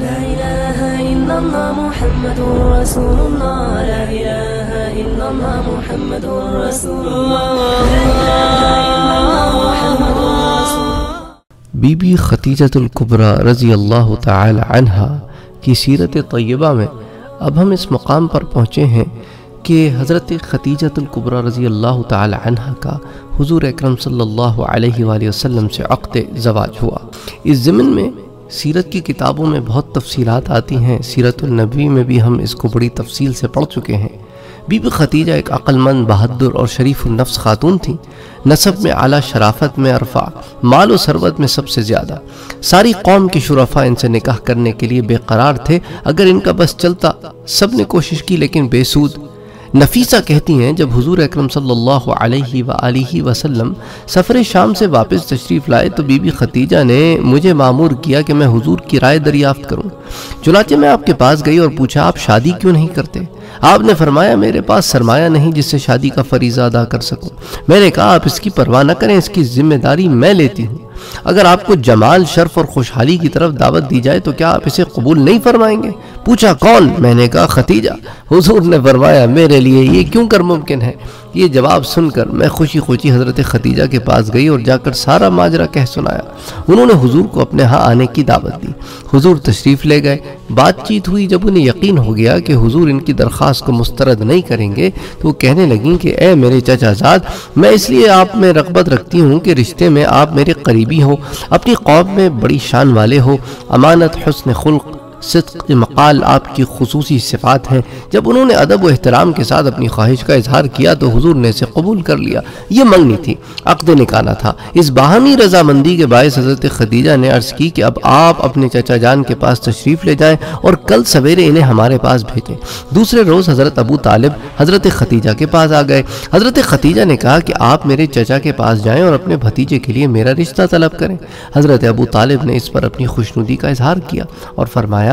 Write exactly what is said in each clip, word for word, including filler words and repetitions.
لا إله إلا الله محمد رسول الله لا إله إلا الله محمد رسول الله لا إله إلا الله محمد رسول الله. بی بی خدیجہ الکبریٰ رضی اللہ تعالی عنہا کی سیرت طیبہ میں اب ہم اس مقام پر پہنچے ہیں کہ حضرت خدیجہ الکبریٰ رضی اللہ تعالی عنہ کا حضور اکرم صلی اللہ علیہ وآلہ وسلم سے عقد زواج ہوا. اس ضمن میں سیرت کی کتابوں میں بہت تفصیلات آتی ہیں، سیرت النبی میں بھی ہم اس کو بڑی تفصیل سے پڑھ چکے ہیں. بی بی خدیجہ ایک عقل مند، بہادر اور شریف النفس خاتون تھیں، نسب میں اعلیٰ، شرافت میں ارفع، مال و ثروت میں سب سے زیادہ. ساری قوم کے شرفاء ان سے نکاح کرنے کے لیے بے قرار تھے، اگر ان کا بس چلتا سب نے کوشش کی لیکن بے سود. نفیسہ کہتی ہیں جب حضور اکرم صلی اللہ علیہ وآلہ وسلم سفر شام سے واپس تشریف لائے تو بی بی خدیجہ نے مجھے مامور کیا کہ میں حضور کی رائے دریافت کروں. چنانچہ میں آپ کے پاس گئی اور پوچھا آپ شادی کیوں نہیں کرتے؟ آپ نے فرمایا میرے پاس سرمایہ نہیں جس سے شادی کا فریضہ ادا کر سکوں. میں نے کہا آپ اس کی پرواہ نہ کریں، اس کی ذمہ داری میں لیتی ہوں. اگر آپ کو جمال، شرف اور خوشحالی کی طرف دعوت دی جائے تو کیا آپ اسے قبول نہیں فرمائیں گے؟ پوچھا کون؟ میں نے کہا خدیجہ. حضور نے فرمایا میرے لیے یہ کیوں کر ممکن ہے؟ یہ جواب سن کر میں خوشی خوشی حضرت خدیجہ کے پاس گئی اور جا کر سارا ماجرا کہہ سنایا. انہوں نے حضور کو اپنے ہاں آنے کی دعوت دی. حضور تشریف لے گئے، بات چیت ہوئی. جب انہیں یقین ہو گیا کہ حضور ان کی درخواست کو مسترد نہیں کریں گے تو وہ کہنے لگیں کہ اے میرے چچا زاد، میں اس لیے آپ میں رغبت رکھتی ہوں کہ رشتے میں آپ میرے قریبی ہو، اپنی قوم میں بڑی شان والے ہو. امانت، حسن خلق، صدق مقال آپ کی خصوصی صفات ہیں. جب انہوں نے ادب و احترام کے ساتھ اپنی خواہش کا اظہار کیا تو حضور نے اسے قبول کر لیا. یہ منگنی تھی، عقد نکاح تھا. اس باہمی رضامندی کے باعث حضرت خدیجہ نے عرض کی کہ اب آپ اپنے چچا جان کے پاس تشریف لے جائیں اور کل سویرے انہیں ہمارے پاس بھیجیں. دوسرے روز حضرت ابو طالب حضرت خدیجہ کے پاس آ گئے. حضرت خدیجہ نے کہا کہ آپ میرے چچا کے پاس جائیں اور اپنے بھتیجے کے لیے میرا رشتہ طلب کریں. حضرت ابو طالب نے اس پر اپنی خوشنودی کا اظہار کیا اور فرمایا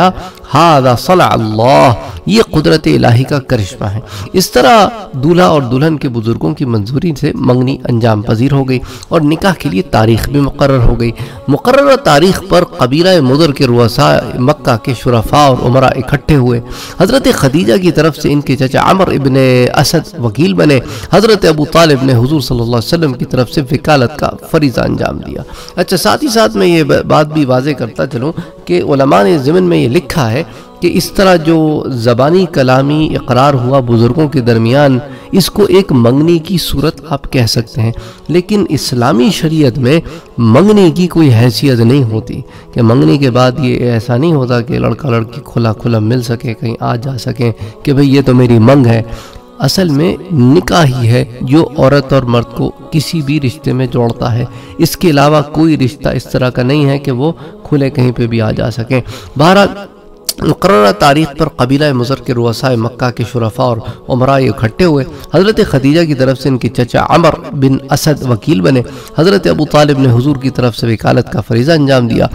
ہذا صلع اللہ، یہ قدرت الہی کا کرشمہ ہے. اس طرح دولہا اور دلہن کے بزرگوں کی منظوری سے منگنی انجام پذیر ہو گئی اور نکاح کے لیے تاریخ بھی مقرر ہو گئی. مقررہ تاریخ پر قبیلہ مدر کے رؤساء، مکہ کے شرفاء اور عمراء اکٹھے ہوئے. حضرت خدیجہ کی طرف سے ان کے چچا عمرو بن اسد وکیل بنے. حضرت ابو طالب نے حضور صلی اللہ علیہ وسلم کی طرف سے وکالت کا فریضہ انجام دیا. اچھا، ساتھ ہی ساتھ میں یہ بات بھی واضح کرتا چلوں کہ علماء نے ضمن میں یہ لکھا ہے کہ اس طرح جو زبانی کلامی اقرار ہوا بزرگوں کے درمیان، اس کو ایک منگنی کی صورت آپ کہہ سکتے ہیں، لیکن اسلامی شریعت میں منگنی کی کوئی حیثیت نہیں ہوتی کہ منگنی کے بعد یہ ایسا نہیں ہوتا کہ لڑکا لڑکی کھلا کھلا مل سکے، کہیں آ جا سکیں کہ بھئی یہ تو میری منگ ہے. اصل میں نکاح ہی ہے جو عورت اور مرد کو کسی بھی رشتے میں جوڑتا ہے. اس کے علاوہ کوئی رشتہ اس طرح کا نہیں ہے کہ وہ کھلے کہیں پہ بھی آ جا سکیں. بہرحال مقررہ تاریخ پر قبیلہ مضر کے رؤساء، مکہ کے شرفاء اور عمراء اکٹھے ہوئے. حضرت خدیجہ کی طرف سے ان کے چچا عمرو بن اسد وکیل بنے. حضرت ابو طالب نے حضور کی طرف سے وکالت کا فریضہ انجام دیا.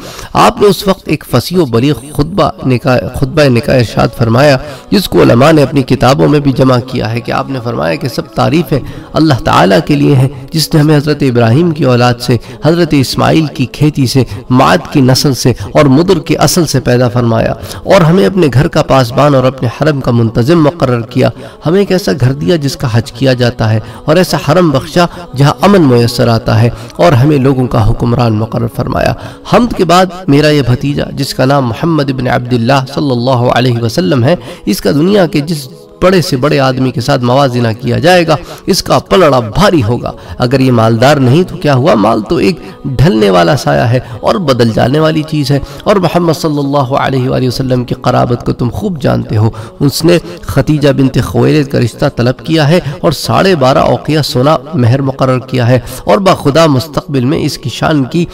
آپ نے اس وقت ایک فصیح و بلیغ خطبہ نکاح خطبہ نکاح ارشاد فرمایا جس کو علماء نے اپنی کتابوں میں بھی جمع کیا ہے کہ آپ نے فرمایا کہ سب تعریفیں اللہ تعالیٰ کے لیے ہیں جس نے ہمیں حضرت ابراہیم کی اولاد سے، حضرت اسماعیل کی کھیتی سے، معاد کی نسل سے اور مدر کے اصل سے پیدا فرمایا اور ہمیں اپنے گھر کا پاسبان اور اپنے حرم کا منتظم مقرر کیا. ہمیں ایک ایسا گھر دیا جس کا حج کیا جاتا ہے اور ایسا حرم بخشا جہاں امن میسر آتا ہے اور ہمیں لوگوں کا حکمران مقرر فرمایا. حمد کے بعد میرا یہ بھتیجا جس کا نام محمد بن عبداللہ صلی اللہ علیہ وسلم ہے، اس کا دنیا کے جس بڑے سے بڑے آدمی کے ساتھ موازنہ کیا جائے گا، اس کا پلڑا بھاری ہوگا. اگر یہ مالدار نہیں تو کیا ہوا؟ مال تو ایک ڈھلنے والا سایہ ہے اور بدل جانے والی چیز ہے. اور محمد صلی اللہ علیہ وآلہ وسلم کی قرابت کو تم خوب جانتے ہو. اس نے خدیجہ بنت خویلد کا رشتہ طلب کیا ہے اور ساڑھے بارہ اوقیہ سونا مہر مقرر کیا ہے اور باخدا مستقبل میں اس کی شان کی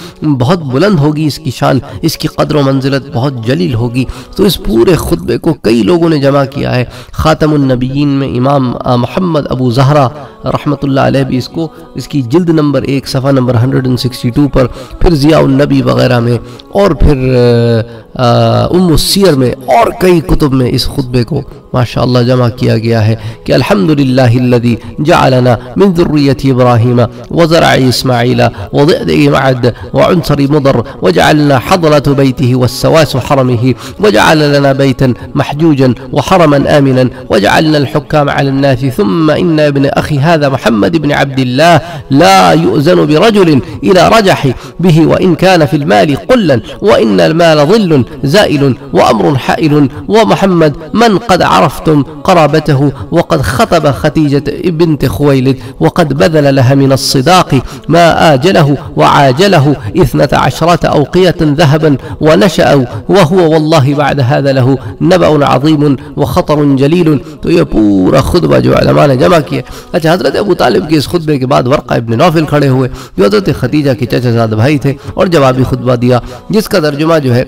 بہت بلند ہوگی، اس کی شان، اس کی قدر و منزلت بہت جلیل ہوگی. تو اس پورے خطبے کو کئی لوگوں نے جمع کیا ہے. خاتم النبیین میں امام محمد ابو زہرہ رحمت اللہ علیہ بھی اس کو اس کی جلد نمبر ایک صفحہ نمبر ایک سو باسٹھ پر، پھر ضیاء النبی وغیرہ میں اور پھر ام السیر میں اور کئی کتب میں اس خطبے کو ماشاءاللہ جمع کیا گیا ہے کہ الحمدللہ الذی جعلنا من ذریت ابراہیم وزرع اسماعیل وضئد معد وعنصر مضر وجعلنا حضرة بیته والسواس حرمه وجعل لنا بیتا محجوجا وحرما آمنا وجعلنا الحکام على الناس ثم ان ابن اخی هذا محمد بن عبداللہ لا يؤذن برجل الى رجح به وان كان في المال قلا وان المال ظل زائل وامر حائل ومحمد من قد عرفتم قرابته وقد خطب خديجة بنت خويلد وقد بذل لها من الصداق ما آجله وعاجله اثنة عشرة أوقية ذهبا ونشأوا وهو والله بعد هذا له نبأ عظيم وخطر جليل. تو یہ پورا خطبہ جو علماء نے جمع کیا. اچھا حضرت ابو طالب کے اس خطبے کے بعد ورقہ ابن نوفل کھڑے ہوئے جو حضرت خدیجہ کے چچا زاد بھائی تھے اور جوابی خطبہ دیا جس کا ترجمہ جو ہے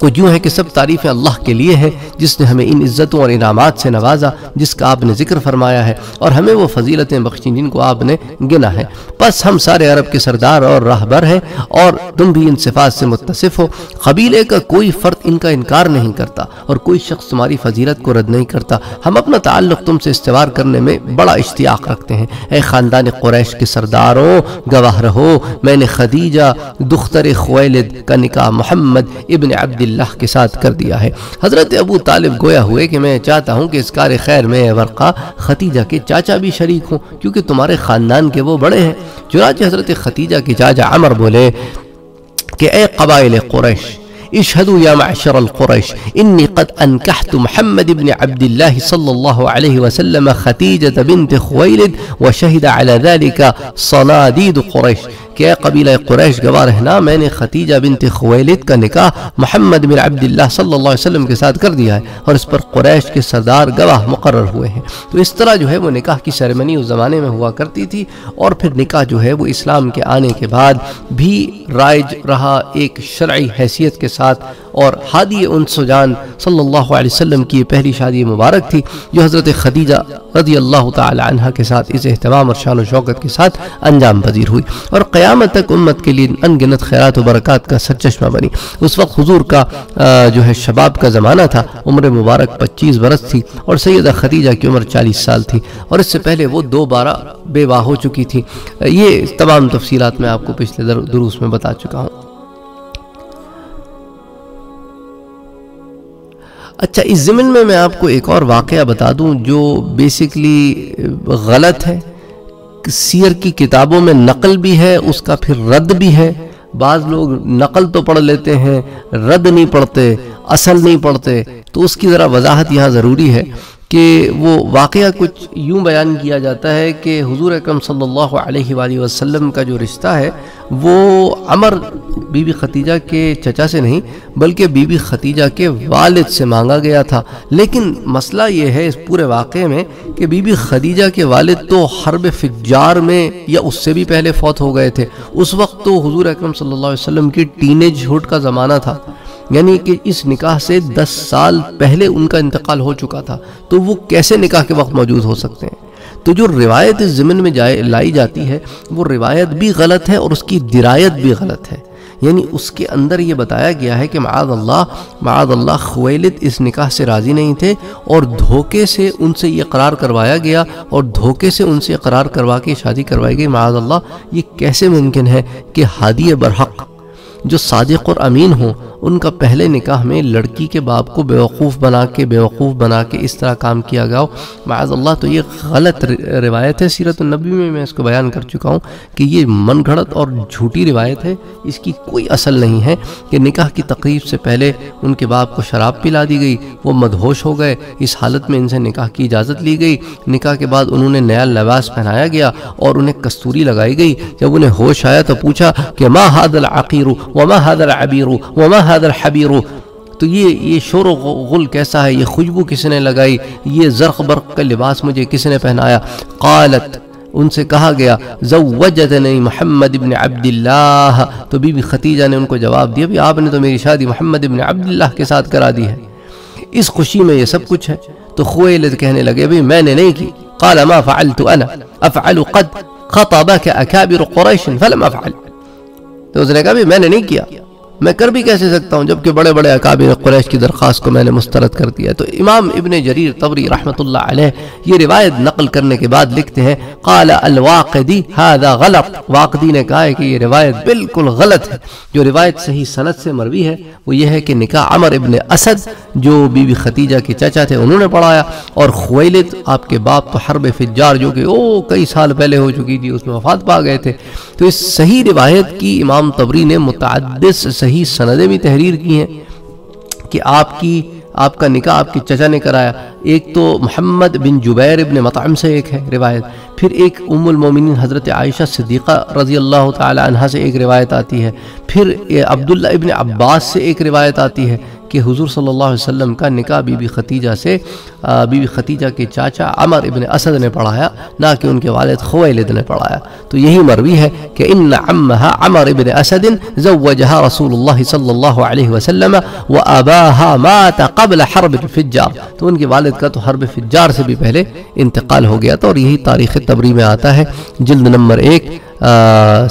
کچھ یوں ہے کہ سب تعریفیں اللہ کے لیے ہیں جس نے ہمیں ان عزتوں اور انعامات سے نوازا جس کا آپ نے ذکر فرمایا ہے اور ہمیں وہ فضیلتیں بخشیں جن کو آپ نے گنا ہے. پس ہم سارے عرب کے سردار اور راہبر ہیں اور تم بھی ان صفات سے متصف ہو. قبیلے کا کوئی فرد ان کا انکار نہیں کرتا اور کوئی شخص تمہاری فضیلت کو رد نہیں کرتا. ہم اپنا تعلق تم سے استوار کرنے میں بڑا اشتیاق رکھتے ہیں. اے خاندان قریش کے سرداروں گواہ رہو میں نے خدیجہ دختر خویلد کا نکاح محمد ابن عبد اللہ کے ساتھ کر دیا ہے. حضرت ابو طالب گویا ہوئے کہ میں چاہتا ہوں کہ اس کار خیر میں ورقہ خدیجہ کے چاچا بھی شریک ہوں کیونکہ تمہارے خاندان کے وہ بڑے ہیں. چنانچہ حضرت خدیجہ کے چاچا عمر بولے کہ اے قبائل قریش اشهدوا يا معشر القريش إني قد أنكحت محمد بن عبد الله صلى الله عليه وسلم خديجة بنت خويلد وشهد على ذلك صناديد قريش. کہ قبیلہ قریش گواہ رہنا میں نے خدیجہ بنت خویلد کا نکاح محمد بن عبداللہ صلی اللہ علیہ وسلم کے ساتھ کر دیا ہے اور اس پر قریش کے سردار گواہ مقرر ہوئے ہیں. تو اس طرح جو ہے وہ نکاح کی سیرمنی اس زمانے میں ہوا کرتی تھی اور پھر نکاح جو ہے وہ اسلام کے آنے کے بعد بھی رائج رہا ایک شرعی حیثیت کے ساتھ. اور ہادی انس جان صلی اللہ علیہ وسلم کی پہلی شادی مبارک تھی جو حضرت خدیجہ رضی اللہ تعالی عنہ کے ساتھ اس اہتمام اور شان و شوکت کے ساتھ انجام پذیر ہوئی اور قیامت تک امت کے لیے انگنت خیرات و برکات کا سرچشمہ بنی. اس وقت حضور کا جو ہے شباب کا زمانہ تھا. عمر مبارک پچیس برس تھی اور سیدہ خدیجہ کی عمر چالیس سال تھی اور اس سے پہلے وہ دو بارہ بیوہ ہو چکی تھی. یہ تمام تفصیلات میں آپ کو پچھلے دروس میں بتا چکا ہوں. اچھا اس ضمن میں میں آپ کو ایک اور واقعہ بتا دوں جو بیسیکلی غلط ہے. سیر کی کتابوں میں نقل بھی ہے اس کا پھر رد بھی ہے. بعض لوگ نقل تو پڑھ لیتے ہیں رد نہیں پڑھتے اصل نہیں پڑھتے. تو اس کی ذرا وضاحت یہاں ضروری ہے کہ وہ واقعہ کچھ یوں بیان کیا جاتا ہے کہ حضور اکرم صلی اللہ علیہ وآلہ وسلم کا جو رشتہ ہے وہ عمر بی بی خدیجہ کے چچا سے نہیں بلکہ بی بی خدیجہ کے والد سے مانگا گیا تھا. لیکن مسئلہ یہ ہے اس پورے واقعے میں کہ بی بی خدیجہ کے والد تو حرب فجار میں یا اس سے بھی پہلے فوت ہو گئے تھے. اس وقت تو حضور اکرم صلی اللہ علیہ وسلم کی ٹین ایج ہوڈ کا زمانہ تھا یعنی کہ اس نکاح سے دس سال پہلے ان کا انتقال ہو چکا تھا. تو وہ کیسے نکاح کے وقت موجود ہو سکتے ہیں؟ تو جو روایت اس ضمن میں لائی جاتی ہے وہ روایت بھی غلط ہے اور اس کی درایت بھی غلط ہے. یعنی اس کے اندر یہ بتایا گیا ہے کہ معاذ اللہ معاذ اللہ خویلد اس نکاح سے راضی نہیں تھے اور دھوکے سے ان سے یہ قرار کروایا گیا اور دھوکے سے ان سے قرار کروا کے شادی کروائی گئی. معاذ اللہ یہ کیسے ممکن ہے کہ ہادی برحق جو صادق اور امین ہوں ان کا پہلے نکاح میں لڑکی کے باپ کو بیوقوف بنا کے بیوقوف بنا کے اس طرح کام کیا گیا ہو؟ معاذ اللہ. تو یہ غلط روایت ہے. سیرت النبی میں میں اس کو بیان کر چکا ہوں کہ یہ من گھڑت اور جھوٹی روایت ہے. اس کی کوئی اصل نہیں ہے کہ نکاح کی تقریب سے پہلے ان کے باپ کو شراب پلا دی گئی وہ مدہوش ہو گئے. اس حالت میں ان سے نکاح کی اجازت لی گئی. نکاح کے بعد انہوں نے نیا لباس پہنایا گیا اور انہیں کستوری لگائی گئی. جب انہیں ہوش آیا تو پوچھا کہ ما هذا العقیر وما هذا العبیر وما هذا الحبیر. تو یہ یہ شور و غل کیسا ہے؟ یہ خوشبو کس نے لگائی؟ یہ زرق برق کا لباس مجھے کس نے پہنایا؟ قالت ان سے کہا گیا زوجتنی محمد ابن عبداللہ. تو بی بی خدیجہ نے ان کو جواب دیا بھی آپ نے تو میری شادی محمد ابن عبداللہ کے ساتھ کرا دی ہے. اس خوشی میں یہ سب کچھ ہے. تو خویلد کہنے لگے بھی میں نے نہیں کی. قال ما فعلت انا افعل قد خطبك اکابر قریش فلم افعل. تو اس نے کہا بھی میں نے نہیں کیا میں کر بھی کیسے سکتا ہوں جبکہ بڑے بڑے اکابر قریش کی درخواست کو میں نے مسترد کر دیا. تو امام ابن جریر طبری رحمۃ اللہ علیہ یہ روایت نقل کرنے کے بعد لکھتے ہیں قال الواقدی هذا غلط. واقدی نے کہا ہے کہ یہ روایت بالکل غلط ہے. جو روایت صحیح سند سے مروی ہے وہ یہ ہے کہ نکاح عمرو بن اسد جو بی بی خدیجہ کے چچا تھے انہوں نے پڑھایا, اور خویلد آپ کے باپ تو حرب فجار جو کہ او کئی سال پہلے ہو چکی تھی اس میں وفات پا گئے تھے. تو اس صحیح روایت کی امام طبری نے متعدد صحیح سندیں بھی تحریر کی ہیں کہ آپ کی آپ کا نکاح آپ کے چچا نے کرایا. ایک تو محمد بن جبیر ابن مطعم سے ایک ہے روایت, پھر ایک ام المومنین حضرت عائشہ صدیقہ رضی اللہ تعالی عنہ سے ایک روایت آتی ہے, پھر عبداللہ ابن عباس سے ایک روایت آتی ہے کہ حضور صلی اللہ علیہ وسلم کا نکاح بی بی خدیجہ سے بی بی خدیجہ کے چاچا عمرو بن اسد نے پڑھایا, نہ کہ ان کے والد خویلد نے پڑھایا. تو یہی مروی ہے کہ ان عمھا عمرو بن اسد زوجھا رسول اللہ صلی اللہ علیہ وسلم واباھا مات قبل حرب فجار. تو ان کے والد کا تو حرب فجار سے بھی پہلے انتقال ہو گیا تھا, اور یہی تاریخ طبری میں آتا ہے جلد نمبر ایک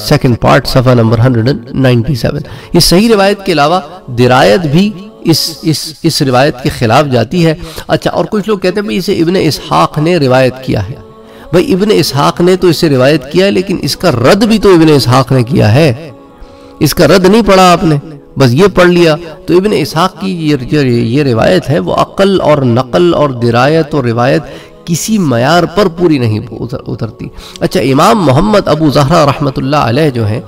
سیکنڈ پارٹ صفحہ نمبر ایک سو سینتالیس. اس صحیح روایت کے علاوہ درایت بھی اس اس اس روایت کے خلاف جاتی ہے. اچھا, اور کچھ لوگ کہتے ہیں بھائی اسے ابن اسحاق نے روایت کیا ہے. بھائی ابن اسحاق نے تو اسے روایت کیا ہے, لیکن اس کا رد بھی تو ابن اسحاق نے کیا ہے. اس کا رد نہیں پڑھا آپ نے, بس یہ پڑھ لیا. تو ابن اسحاق کی یہ روایت ہے وہ عقل اور نقل اور درایت اور روایت کسی معیار پر پوری نہیں اترتی. اچھا, امام محمد ابو زہرہ رحمۃ اللہ علیہ جو ہیں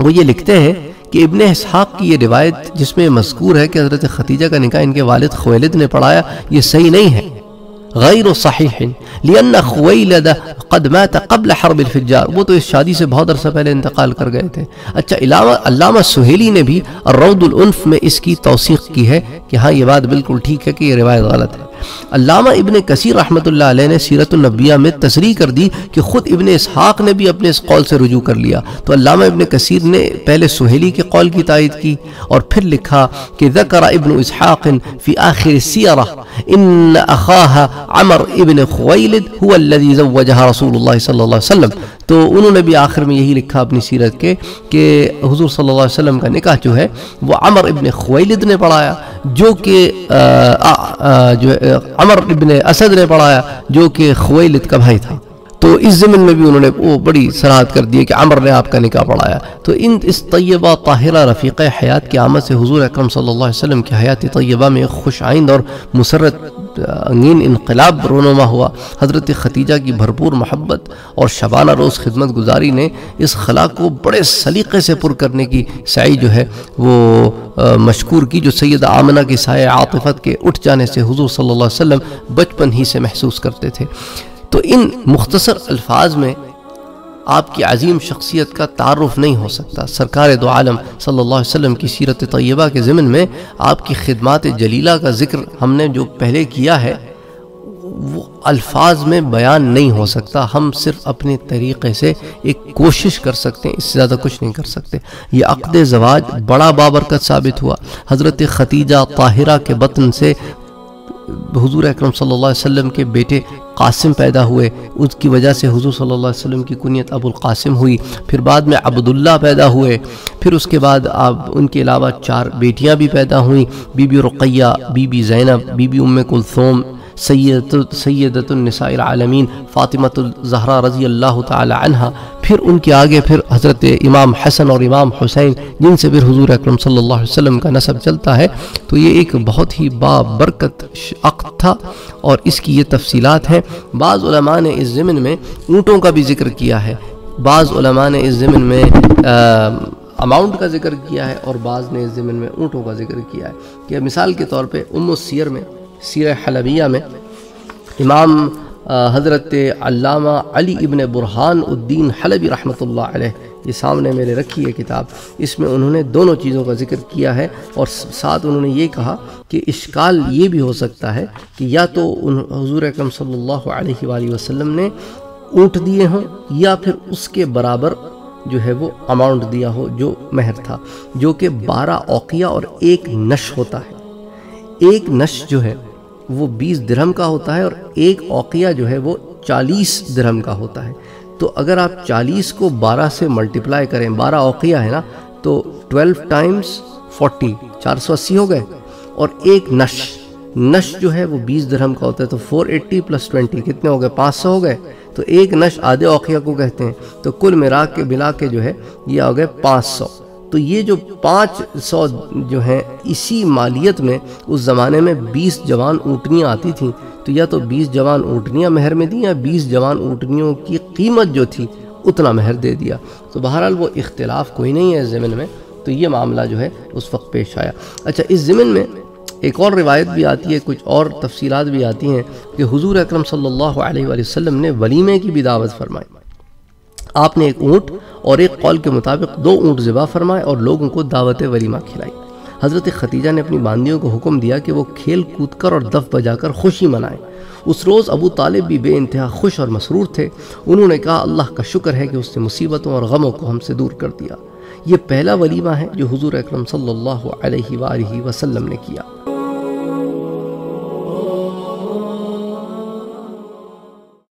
وہ یہ لکھتے ہیں کہ ابن اسحاق کی یہ روایت جس میں مذکور ہے کہ حضرت خدیجہ کا نکاح ان کے والد خویلد نے پڑھایا, یہ صحیح نہیں ہے. غیر صحیح لأن خویلد قد مات قبل حرب الفجار, وہ تو اس شادی سے بہت عرصہ پہلے انتقال کر گئے تھے. اچھا, علامہ سہیلی نے بھی الروض الانف میں اس کی توثیق کی ہے کہ ہاں یہ بات بالکل ٹھیک ہے کہ یہ روایت غلط ہے. علامہ ابن کسیر رحمۃ اللہ علیہ نے سیرت النبیہ میں تصریح کر دی کہ خود ابن اسحاق نے بھی اپنے اس قول سے رجوع کر لیا. تو علامہ ابن کثیر نے پہلے سہیلی کے قول کی تائید کی اور پھر لکھا کہ ذکر ابن اسحاق فی آخر السیرہ ان اخاہ عمر ابن خویلد هو الذی زوجها رسول اللہ صلی اللہ علیہ وسلم. تو انہوں نے بھی آخر میں یہی لکھا اپنی سیرت کے کہ حضور صلی اللہ علیہ وسلم کا نکاح جو ہے وہ عمر ابن خویلد نے پڑھایا, جو کہ جو عمر ابن اسد نے پڑھایا جو کہ خویلد کا بھائی تھا. تو اس ضمن میں بھی انہوں نے وہ بڑی صراحت کر دی کہ عمر نے آپ کا نکاح پڑھایا. تو ان اس طیبہ طاہرہ رفیقہ حیات کی آمد سے حضور اکرم صلی اللہ علیہ وسلم کی حیات طیبہ میں ایک خوش آئند اور مسرت انگین انقلاب رونما ہوا. حضرت خدیجہ کی بھرپور محبت اور شبانہ روز خدمت گزاری نے اس خلا کو بڑے سلیقے سے پر کرنے کی سعی جو ہے وہ مشکور کی, جو سیدہ آمنہ کی سائے عاطفت کے اٹھ جانے سے حضور صلی اللہ علیہ وسلم بچپن ہی سے محسوس کرتے تھے. تو ان مختصر الفاظ میں آپ کی عظیم شخصیت کا تعارف نہیں ہو سکتا. سرکار دو عالم صلی اللہ علیہ وسلم کی سیرت طیبہ کے ضمن میں آپ کی خدمات جلیلہ کا ذکر ہم نے جو پہلے کیا ہے وہ الفاظ میں بیان نہیں ہو سکتا. ہم صرف اپنے طریقے سے ایک کوشش کر سکتے ہیں, اس سے زیادہ کچھ نہیں کر سکتے. یہ عقد زواج بڑا بابرکت ثابت ہوا. حضرت خدیجہ طاہرہ کے بطن سے حضور اکرم صلی اللہ علیہ وسلم کے بیٹے قاسم پیدا ہوئے, اس کی وجہ سے حضور صلی اللہ علیہ وسلم کی کنیت ابو القاسم ہوئی. پھر بعد میں عبداللہ پیدا ہوئے, پھر اس کے بعد آپ ان کے علاوہ چار بیٹیاں بھی پیدا ہوئیں, بی بی رقیہ, بی بی زینب, بی بی ام کلثوم, سیدت سیدت النساء العالمین فاطمہ الزہرہ رضی اللہ تعالی عنہ. پھر ان کے آگے پھر حضرت امام حسن اور امام حسین, جن سے پھر حضور اکرم صلی اللہ علیہ وسلم کا نسب چلتا ہے. تو یہ ایک بہت ہی بابرکت عقد تھا اور اس کی یہ تفصیلات ہیں. بعض علماء نے اس ضمن میں اونٹوں کا بھی ذکر کیا ہے, بعض علماء نے اس ضمن میں اماؤنٹ کا ذکر کیا ہے, اور بعض نے اس ضمن میں اونٹوں کا ذکر کیا ہے. کہ مثال کے طور پہ ام السیر میں سیر حلبیہ میں امام حضرت علامہ علی ابن برحان الدین حلبی رحمۃ اللہ علیہ, یہ سامنے میرے رکھی ہے کتاب, اس میں انہوں نے دونوں چیزوں کا ذکر کیا ہے. اور ساتھ انہوں نے یہ کہا کہ اشکال یہ بھی ہو سکتا ہے کہ یا تو حضور اکرم صلی اللہ علیہ وآلہ وسلم نے اونٹ دیے ہوں, یا پھر اس کے برابر جو ہے وہ اماؤنٹ دیا ہو جو مہر تھا, جو کہ بارہ اوقیہ اور ایک نش ہوتا ہے. ایک نش جو ہے وہ بیس درہم کا ہوتا ہے اور ایک اوقیہ جو ہے وہ چالیس درہم کا ہوتا ہے. تو اگر آپ چالیس کو بارہ سے ملٹیپلائی کریں, بارہ اوقیہ ہے نا, تو ٹویلو ٹائمس فورٹی چار سو اسی ہو گئے, اور ایک نش نش جو ہے وہ بیس درہم کا ہوتا ہے, تو فور ایٹی پلس ٹوینٹی کتنے ہو گئے, پانچ سو ہو گئے. تو ایک نش آدھے اوقیہ کو کہتے ہیں, تو کل ملا کے بلا کے جو ہے یہ ہو گئے پانچ سو. تو یہ جو پانچ سو جو ہیں اسی مالیت میں اس زمانے میں بیس جوان اونٹنیاں آتی تھیں, تو یا تو بیس جوان اونٹنیاں مہر میں دیں یا بیس جوان اونٹنیوں کی قیمت جو تھی اتنا مہر دے دیا. تو بہرحال وہ اختلاف کوئی نہیں ہے ضمن میں, تو یہ معاملہ جو ہے اس وقت پیش آیا. اچھا, اس ضمن میں ایک اور روایت بھی آتی ہے, کچھ اور تفصیلات بھی آتی ہیں کہ حضور اکرم صلی اللہ علیہ وآلہ وسلم نے ولیمے کی بھی دعوت فرمائی. آپ نے ایک اونٹ اور ایک قول کے مطابق دو اونٹ ذبح فرمائے اور لوگوں کو دعوت ولیمہ کھلائی. حضرت خدیجہ نے اپنی باندیوں کو حکم دیا کہ وہ کھیل کود کر اور دف بجا کر خوشی منائیں. اس روز ابو طالب بھی بے انتہا خوش اور مسرور تھے. انہوں نے کہا, اللہ کا شکر ہے کہ اس نے مصیبتوں اور غموں کو ہم سے دور کر دیا. یہ پہلا ولیمہ ہے جو حضور اکرم صلی اللہ علیہ وآلہ وسلم نے کیا.